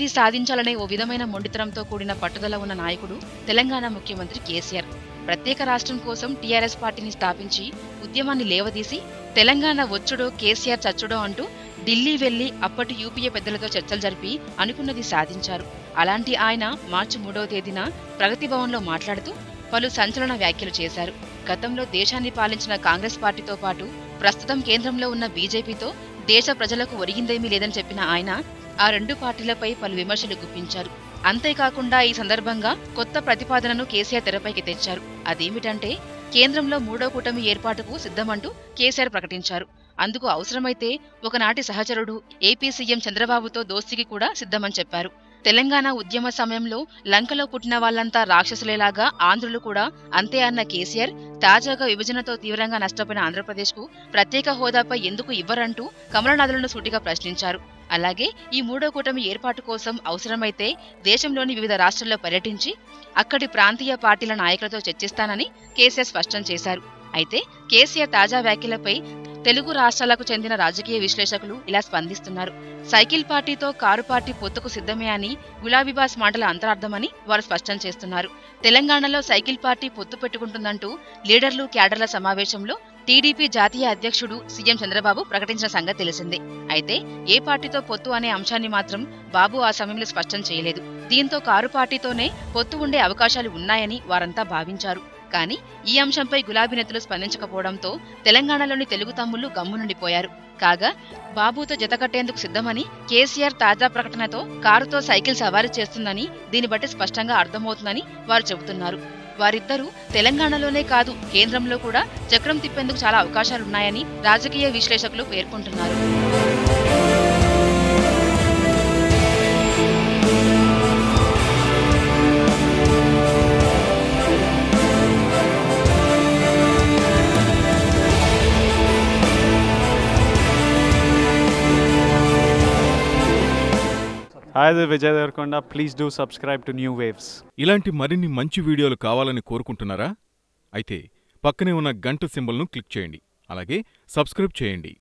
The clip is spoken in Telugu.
ఏది సాధించాలనే ఓ విధమైన మొండితనంతో కూడిన పట్టుదల ఉన్న నాయకుడు తెలంగాణ ముఖ్యమంత్రి కేసీఆర్. ప్రత్యేక రాష్ట్రం కోసం టీఆర్ఎస్ పార్టీని స్థాపించి ఉద్యమాన్ని లేవదీసి తెలంగాణ వచ్చుడో కేసీఆర్ చచ్చుడో అంటూ ఢిల్లీ వెళ్లి అప్పటి యూపీఏ పెద్దలతో చర్చలు జరిపి అనుకున్నది సాధించారు. అలాంటి ఆయన మార్చి 3వ తేదీన ప్రగతి భవన్లో మాట్లాడుతూ పలు సంచలన వ్యాఖ్యలు చేశారు. గతంలో దేశాన్ని పాలించిన కాంగ్రెస్ పార్టీతో పాటు ప్రస్తుతం కేంద్రంలో ఉన్న బీజేపీతో దేశ ప్రజలకు ఒరిగిందేమీ లేదని చెప్పిన ఆయన ఆ రెండు పార్టీలపై పలు విమర్శలు గుప్పించారు. అంతేకాకుండా ఈ సందర్భంగా కొత్త ప్రతిపాదనను కేసీఆర్ తెరపైకి తెచ్చారు. అదేమిటంటే కేంద్రంలో 3వ కూటమి ఏర్పాటుకు సిద్ధమంటూ కేసీఆర్ ప్రకటించారు. అందుకు అవసరమైతే ఒకనాటి సహచరుడు ఏపీ సీఎం చంద్రబాబుతో దోస్తీకి కూడా సిద్ధమని చెప్పారు. తెలంగాణ ఉద్యమ సమయంలో లంకలో పుట్టిన వాళ్లంతా రాక్షసులేలాగా ఆంధ్రులు కూడా అంతే అన్న కేసీఆర్ తాజాగా విభజనతో తీవ్రంగా నష్టపోయిన ఆంధ్రప్రదేశ్కు ప్రత్యేక హోదాపై ఎందుకు ఇవ్వరంటూ కమలనాథులను సూటిగా ప్రశ్నించారు. అలాగే ఈ 3వ కూటమి ఏర్పాటు కోసం అవసరమైతే దేశంలోని వివిధ రాష్ట్రాల్లో పర్యటించి అక్కడి ప్రాంతీయ పార్టీల నాయకులతో చర్చిస్తానని కేసీఆర్ స్పష్టం చేశారు. అయితే కేసీఆర్ తాజా వ్యాఖ్యలపై తెలుగు రాష్ట్రాలకు చెందిన రాజకీయ విశ్లేషకులు ఇలా స్పందిస్తున్నారు. సైకిల్ పార్టీతో కారు పార్టీ పొత్తుకు సిద్ధమే అని గులాబీబాస్ మాటల అంతరార్థమని వారు స్పష్టం చేస్తున్నారు. తెలంగాణలో సైకిల్ పార్టీ పొత్తు పెట్టుకుంటుందంటూ లీడర్లు క్యాడర్ల సమావేశంలో టీడీపీ జాతీయ అధ్యక్షుడు సీఎం చంద్రబాబు ప్రకటించిన సంగతి తెలిసిందే. అయితే ఏ పార్టీతో పొత్తు అనే అంశాన్ని మాత్రం బాబు ఆ సమయంలో స్పష్టం చేయలేదు. దీంతో కారు పార్టీతోనే పొత్తు ఉండే అవకాశాలు ఉన్నాయని వారంతా భావించారు. కానీ ఈ అంశంపై గులాబీ నేతలు స్పందించకపోవడంతో తెలంగాణలోని తెలుగు తమ్ముళ్లు గమ్మునుండిపోయారు. కాగా బాబుతో జతకట్టేందుకు సిద్ధమని కేసీఆర్ తాజా ప్రకటనతో కారుతో సైకిల్ సవారీ చేస్తుందని దీన్ని బట్టి స్పష్టంగా అర్థమవుతుందని వారు చెబుతున్నారు. వారిద్దరూ తెలంగాణలోనే కాదు కేంద్రంలో కూడా చక్రం తిప్పేందుకు చాలా అవకాశాలున్నాయని రాజకీయ విశ్లేషకులు పేర్కొంటున్నారు. please do subscribe to New Waves. ఇలాంటి మరిన్ని మంచి వీడియోలు కావాలని కోరుకుంటున్నారా? అయితే పక్కనే ఉన్న గంట సింబల్ను క్లిక్ చేయండి. అలాగే సబ్స్క్రైబ్ చేయండి.